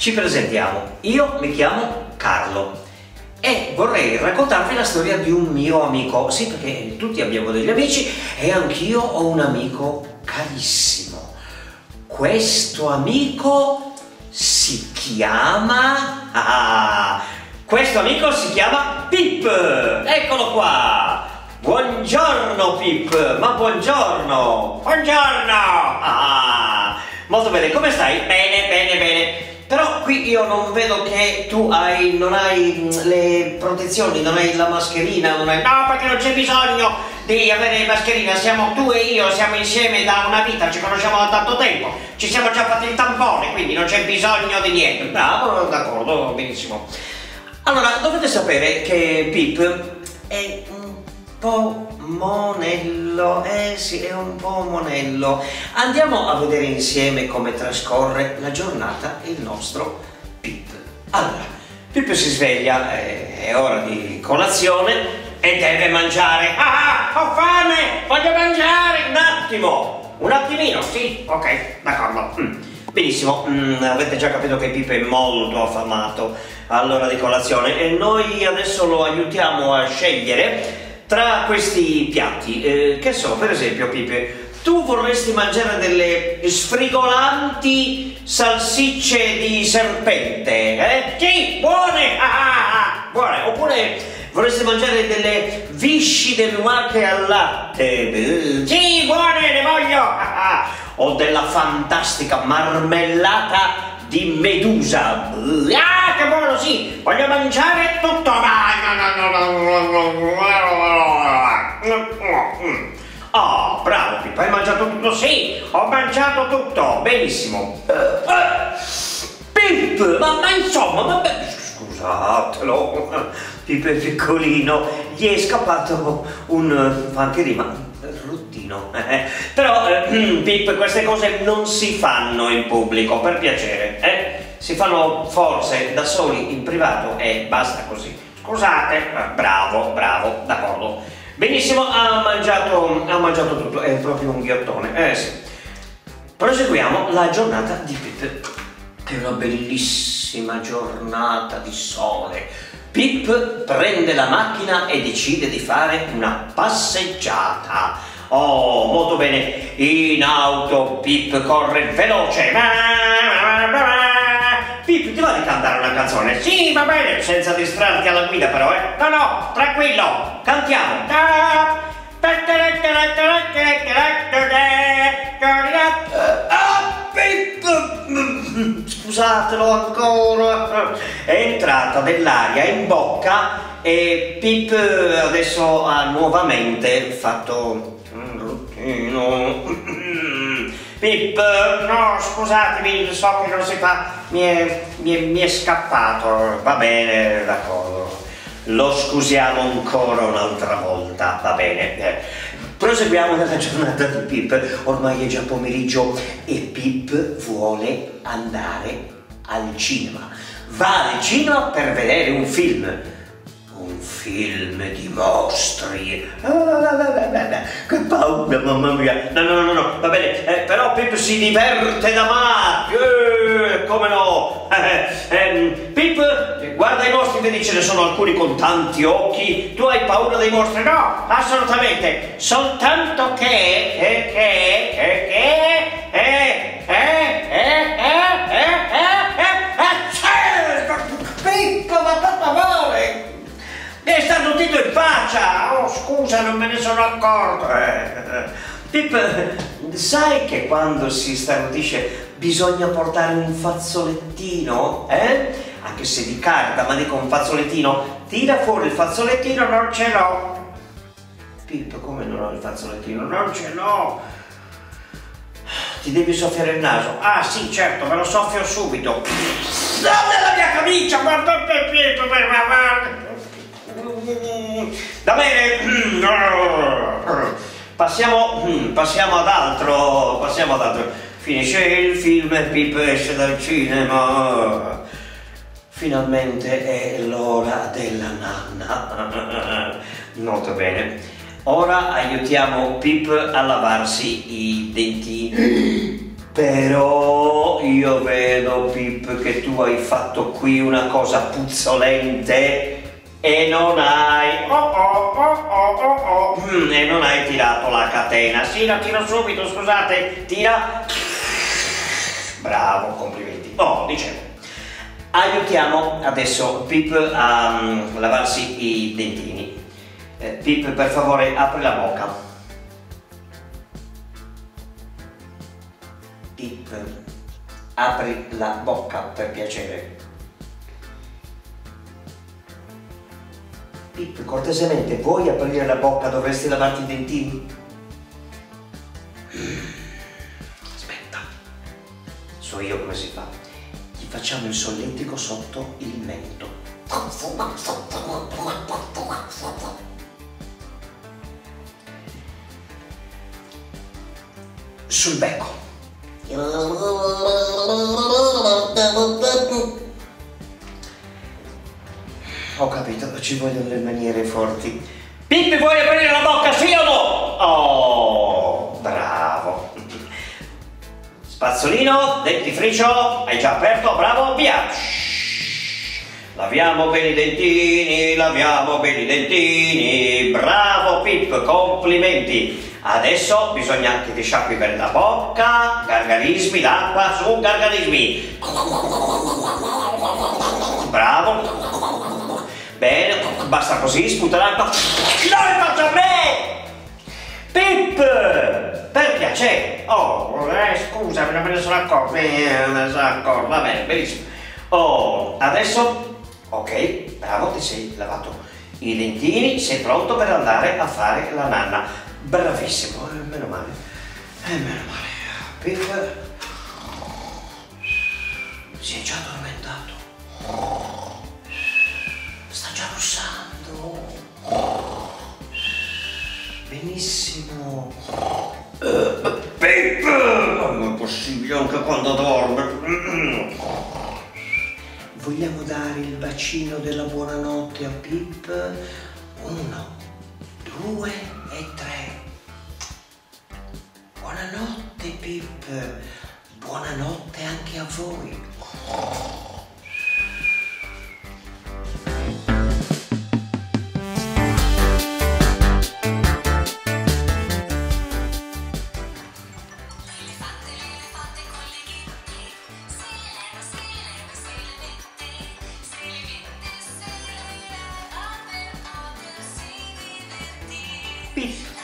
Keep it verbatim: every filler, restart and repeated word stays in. Ci presentiamo, io mi chiamo Carlo e vorrei raccontarvi la storia di un mio amico. Sì, perché tutti abbiamo degli amici e anch'io ho un amico carissimo. Questo amico si chiama... Ah, questo amico si chiama Pip! Eccolo qua! Buongiorno Pip! Ma buongiorno! Buongiorno! Ah, molto bene, come stai? Bene, bene, bene! Però qui io non vedo che tu hai, non hai le protezioni, non hai la mascherina, non hai... No, perché non c'è bisogno di avere mascherina, siamo tu e io, siamo insieme da una vita, ci conosciamo da tanto tempo, ci siamo già fatti il tampone, quindi non c'è bisogno di niente. Bravo, d'accordo, benissimo. Allora, dovete sapere che Pip è un po' monello, eh sì, è un po' monello. Andiamo a vedere insieme come trascorre la giornata il nostro Pip. Allora, Pip si sveglia, eh, è ora di colazione e deve mangiare. Ah, ho fame, voglio mangiare, un attimo, un attimino, sì, ok, d'accordo. Mm. Benissimo, mm, avete già capito che Pip è molto affamato all'ora di colazione e noi adesso lo aiutiamo a scegliere tra questi piatti, eh, che so, per esempio Pip, tu vorresti mangiare delle sfrigolanti salsicce di serpente, eh? Sì, buone! Ah, buone! Oppure vorresti mangiare delle viscide lumache al latte? Sì, buone, le voglio! Ah, o della fantastica marmellata di medusa. Ah, che buono, sì! Voglio mangiare tutto! Oh, bravo Pip, hai mangiato tutto? Sì, ho mangiato tutto, benissimo. Pip, ma, ma insomma, ma, scusatelo, Pip è piccolino, gli è scappato un fantirima. Ruttino, eh, però eh, Pip, queste cose non si fanno in pubblico, per piacere, eh? Si fanno forse da soli in privato e basta così. Scusate, bravo, bravo, d'accordo. Benissimo, ha mangiato, ha mangiato tutto, è proprio un ghiottone, eh sì. Proseguiamo la giornata di Pip, che è una bellissima giornata di sole. Pip prende la macchina e decide di fare una passeggiata. Oh, molto bene. In auto Pip corre veloce. Pip, ti va di cantare una canzone? Sì, va bene, senza distrarti alla guida però, eh. No, no, tranquillo, cantiamo. Scusatelo ancora, è entrata dell'aria in bocca e Pip adesso ha nuovamente fatto un ruttino. Pip, no, scusatemi, so che non si fa, mi è, mi è, mi è scappato, va bene, d'accordo, lo scusiamo ancora un'altra volta, va bene. Proseguiamo nella giornata di Pip, ormai è già pomeriggio e Pip vuole andare al cinema. Va al cinema per vedere un film, un film di mostri. Ah, che paura, mamma mia! No, no, no, no, va bene, eh, però Pip si diverte da matti, eh, come no? Eh, ehm, Pip, guarda i mostri, vedi, ce ne sono alcuni con tanti occhi. Tu hai paura dei mostri? No, assolutamente, soltanto che, che, che, che, che, eh, eh, eh, eh, eh, eh, eh, eh, eh, Pip, ma per favore, mi è stato dito in faccia. Oh, scusa, non me ne sono accorto. Pip, sai che quando si starnutisce bisogna portare un fazzolettino, eh? Anche se di carta, ma dico un fazzolettino. Tira fuori il fazzolettino, non ce l'ho. Pip, come non ho il fazzolettino? Non ce l'ho. Ti devi soffiare il naso. Ah sì, certo, me lo soffio subito. No, nella mia camicia, guarda per Pip, per me. Va bene. Passiamo, passiamo ad altro, passiamo ad altro. Finisce il film e Pip esce dal cinema. Finalmente è l'ora della nanna. Molto bene. Ora aiutiamo Pip a lavarsi i dentini. Però io vedo, Pip, che tu hai fatto qui una cosa puzzolente e non hai... Oh oh oh oh oh oh! Mm, e non hai tirato la catena. Sì, la tiro subito, scusate. Tira. Bravo, complimenti. Oh, dicevo. Aiutiamo adesso Pip a um, lavarsi i dentini. Eh, Pip, per favore, apri la bocca. Pip, apri la bocca, per piacere. Pip, cortesemente, vuoi aprire la bocca? Dovresti lavarti i dentini? Aspetta, so io come si fa. Gli facciamo il solletico sotto il mento. Sul becco. Ho capito, ci vogliono le maniere forti. Pip, vuoi aprire la bocca, sì o no? Oh, bravo. Spazzolino, dentifricio, hai già aperto, bravo, via. Shhh. Laviamo bene i dentini, laviamo bene i dentini. Bravo Pip, complimenti. Adesso bisogna che ti sciacqui per la bocca, gargarismi, l'acqua su gargarismi. Bravo. Bene, basta così, sputa l'acqua. Non lo faccio a me! Pip, per piacere. Oh, eh, scusa, non me ne sono accorto. Non me ne sono accorto, va bene, benissimo. Oh, adesso, ok, bravo, ti sei lavato i dentini, sei pronto per andare a fare la nanna. Bravissimo, eh, meno male, eh, meno male. Pip si è già addormentato, sta già russando, benissimo. Uh, Pip, non è possibile anche quando dorme. Vogliamo dare il bacino della buonanotte a Pip? Uno, due e tre. Buonanotte Pip, buonanotte anche a voi. Peace.